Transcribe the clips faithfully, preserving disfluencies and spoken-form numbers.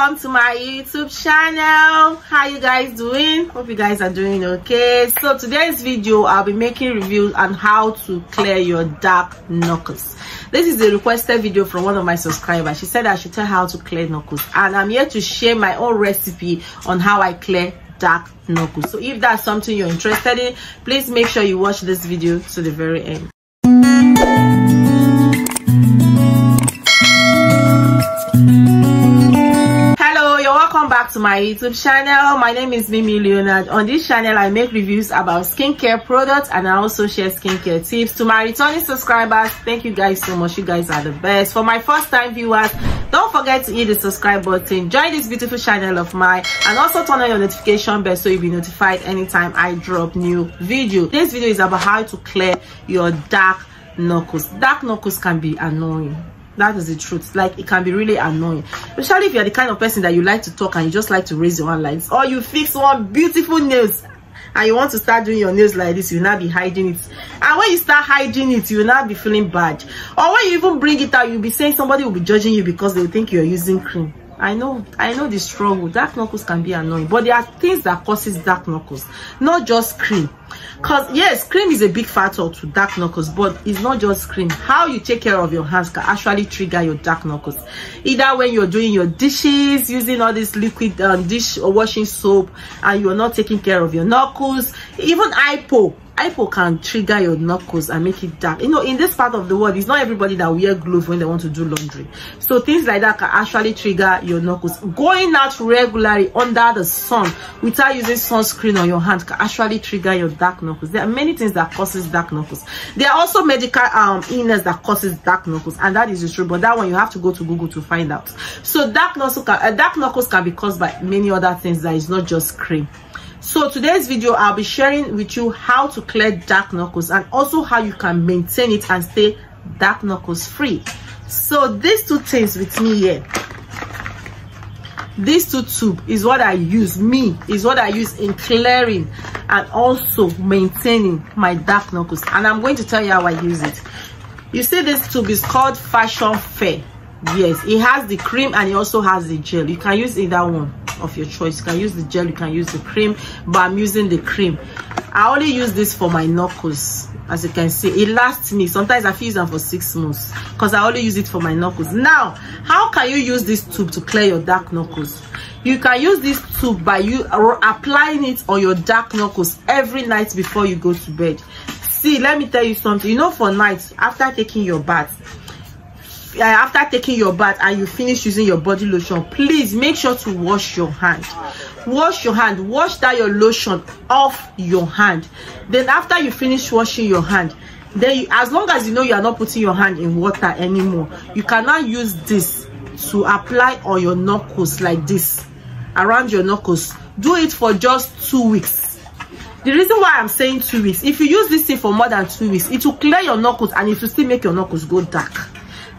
welcome to my YouTube channel. How you guys doing? Hope you guys are doing okay. So today's video I'll be making reviews on how to clear your dark knuckles. This is a requested video from one of my subscribers. She said I should tell her how to clear knuckles, and I'm here to share my own recipe on how I clear dark knuckles. So if that's something you're interested in, please make sure you watch this video to the very end. Back to my YouTube channel. My name is Mimi Leonard. On this channel I make reviews about skincare products, and I also share skincare tips. To my returning subscribers, thank you guys so much. You guys are the best. For my first time viewers, don't forget to hit the subscribe button, join this beautiful channel of mine, and also turn on your notification bell so you'll be notified anytime I drop new video. This video is about how to clear your dark knuckles. Dark knuckles can be annoying. That is the truth. Like, it can be really annoying, especially if you're the kind of person that you like to talk and you just like to raise your hand like this, or you fix one beautiful nails and you want to start doing your nails like this. You'll not be hiding it, and when you start hiding it, you'll not be feeling bad. Or when you even bring it out, you'll be saying somebody will be judging you because they think you're using cream. I know, I know the struggle. Dark knuckles can be annoying, but there are things that causes dark knuckles, not just cream. Because yes, cream is a big factor to dark knuckles, but it's not just cream. How you take care of your hands can actually trigger your dark knuckles. Either when you're doing your dishes, using all this liquid um, dish or washing soap, and you're not taking care of your knuckles. Even hypo. Hypo can trigger your knuckles and make it dark. You know, in this part of the world, it's not everybody that wear gloves when they want to do laundry. So things like that can actually trigger your knuckles. Going out regularly under the sun without using sunscreen on your hand can actually trigger your dark knuckles. There are many things that causes dark knuckles. There are also medical um illness that causes dark knuckles, and that is true. But that one you have to go to Google to find out. So dark knuckles can, uh, dark knuckles can be caused by many other things that is not just cream. So today's video I'll be sharing with you how to clear dark knuckles, and also how you can maintain it and stay dark knuckles free. So these two things with me here, these two tube is what I use, me is what I use in clearing and also maintaining my dark knuckles, and I'm going to tell you how I use it. You see, this tube is called Fashion Fair. Yes, it has the cream and it also has the gel. You can use either one of your choice. You can use the gel, you can use the cream, but I'm using the cream. I only use this for my knuckles. As you can see, it lasts me. Sometimes I've used them for six months because I only use it for my knuckles. Now, how can you use this tube to clear your dark knuckles? You can use this tube by you applying it on your dark knuckles every night before you go to bed. See, let me tell you something. You know, for nights after taking your bath, after taking your bath and you finish using your body lotion, please make sure to wash your hand. Wash your hand. Wash that your lotion off your hand. Then after you finish washing your hand, then you, as long as you know you are not putting your hand in water anymore, you cannot use this to apply on your knuckles like this, around your knuckles. Do it for just two weeks. The reason why I'm saying two weeks, if you use this thing for more than two weeks, it will clear your knuckles and it will still make your knuckles go dark.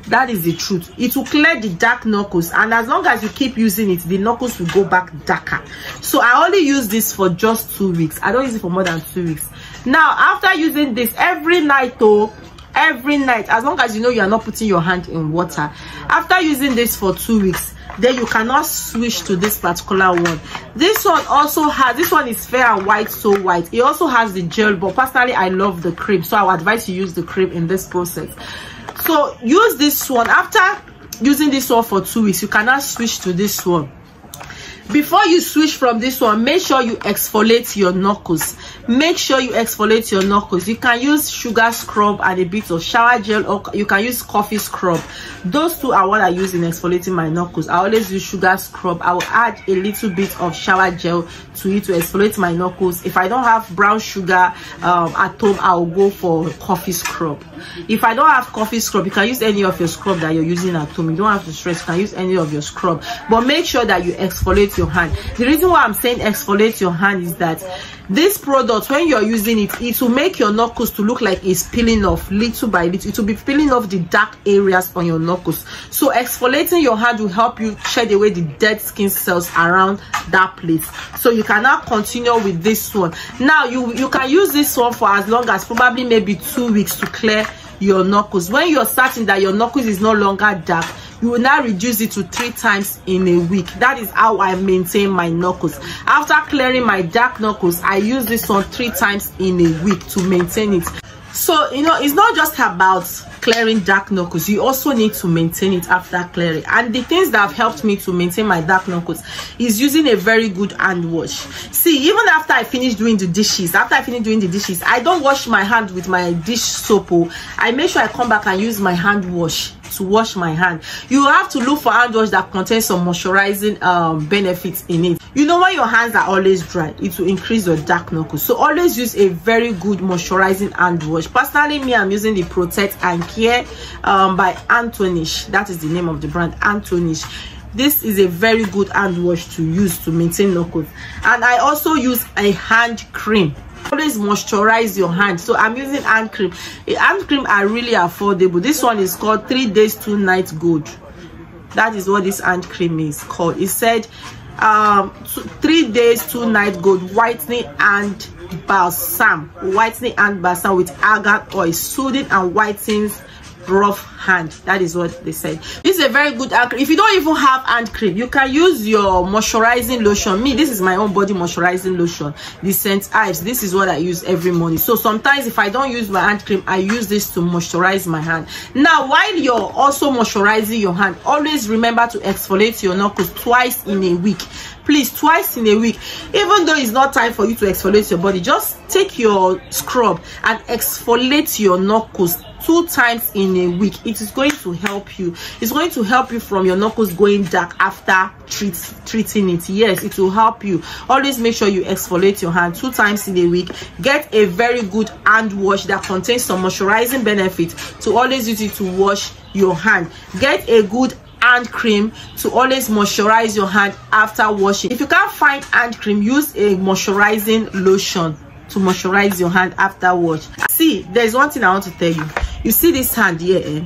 That is the truth. It will clear the dark knuckles, and as long as you keep using it, the knuckles will go back darker. So I only use this for just two weeks. I don't use it for more than two weeks. Now, after using this every night, though, every night, as long as you know you are not putting your hand in water, after using this for two weeks, then you cannot switch to this particular one. This one also has, this one is Fair and White, so white. It also has the gel, but personally I love the cream, so I would advise you use the cream in this process. So use this one. After using this one for two weeks, you cannot switch to this one. Before you switch from this one, make sure you exfoliate your knuckles. Make sure you exfoliate your knuckles. You can use sugar scrub and a bit of shower gel, or you can use coffee scrub. Those two are what I use in exfoliating my knuckles. I always use sugar scrub. I will add a little bit of shower gel to it to exfoliate my knuckles. If I don't have brown sugar um, at home, I will go for coffee scrub. If I don't have coffee scrub, you can use any of your scrub that you're using at home. You don't have to stress. You can use any of your scrub, but make sure that you exfoliate your hand. The reason why I'm saying exfoliate your hand is that this product, when you're using it, it will make your knuckles to look like it's peeling off little by little. It will be peeling off the dark areas on your knuckles. So exfoliating your hand will help you shed away the dead skin cells around that place. So you cannot continue with this one. Now you you can use this one for as long as probably maybe two weeks to clear your knuckles. When you're starting that your knuckles is no longer dark, you will now reduce it to three times in a week. That is how I maintain my knuckles. After clearing my dark knuckles, I use this one three times in a week to maintain it. So, you know, it's not just about clearing dark knuckles. You also need to maintain it after clearing. And the things that have helped me to maintain my dark knuckles is using a very good hand wash. See, even after I finish doing the dishes, after I finish doing the dishes, I don't wash my hand with my dish soap. I make sure I come back and use my hand wash to wash my hand. You have to look for hand wash that contains some moisturizing um, benefits in it. You know, when your hands are always dry, it will increase your dark knuckles. So always use a very good moisturizing hand wash. Personally, me, I'm using the Protect and Care um, by Antonish. That is the name of the brand, Antonish. This is a very good hand wash to use to maintain knuckles. And I also use a hand cream. Always moisturize your hand. So I'm using hand cream. Hand cream are really affordable. This one is called Three Days Two Nights Gold. That is what this hand cream is called. It said um two, three days two night gold whitening and balsam whitening and balsam with argan oil, soothing and whitens rough hand. That is what they said. This is a very good hand cream. If you don't even have hand cream, you can use your moisturizing lotion. Me, this is my own body moisturizing lotion, the Scent Eyes. This is what I use every morning. So sometimes if I don't use my hand cream, I use this to moisturize my hand. Now, while you're also moisturizing your hand, always remember to exfoliate your knuckles twice in a week. Please, twice in a week. Even though it's not time for you to exfoliate your body, just take your scrub and exfoliate your knuckles two times in a week. It is going to help you. It's going to help you from your knuckles going dark after treat, treating it. Yes, it will help you. Always make sure you exfoliate your hand two times in a week. Get a very good hand wash that contains some moisturizing benefits to always use it to wash your hand. Get a good hand cream to always moisturize your hand after washing. If you can't find hand cream, use a moisturizing lotion to moisturize your hand after wash. See, there's one thing I want to tell you. You see this hand here, eh?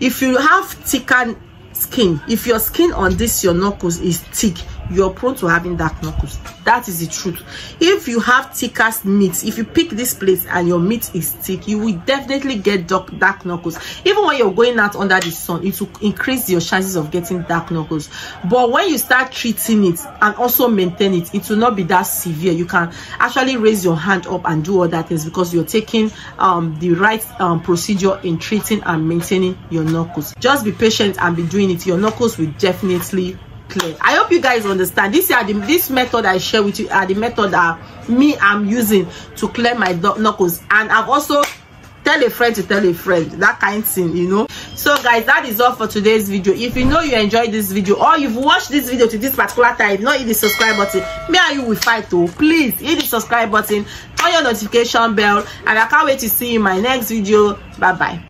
If you have thicker skin, if your skin on this your knuckles is thick, you're prone to having dark knuckles. That is the truth. If you have thicker meat, if you pick this place and your meat is thick, you will definitely get dark, dark knuckles. Even when you're going out under the sun, it will increase your chances of getting dark knuckles. But when you start treating it and also maintain it, it will not be that severe. You can actually raise your hand up and do all that things because you're taking um, the right um, procedure in treating and maintaining your knuckles. Just be patient and be doing it. Your knuckles will definitely clear. I hope you guys understand. This are the, this method I share with you are the method that me I'm using to clear my knuckles, and I've also tell a friend to tell a friend, that kind of thing, you know. So guys, that is all for today's video. If you know you enjoyed this video or you've watched this video to this particular time, not hit the subscribe button, me and you will fight though. Please hit the subscribe button, turn your notification bell, and I can't wait to see you in my next video. Bye bye.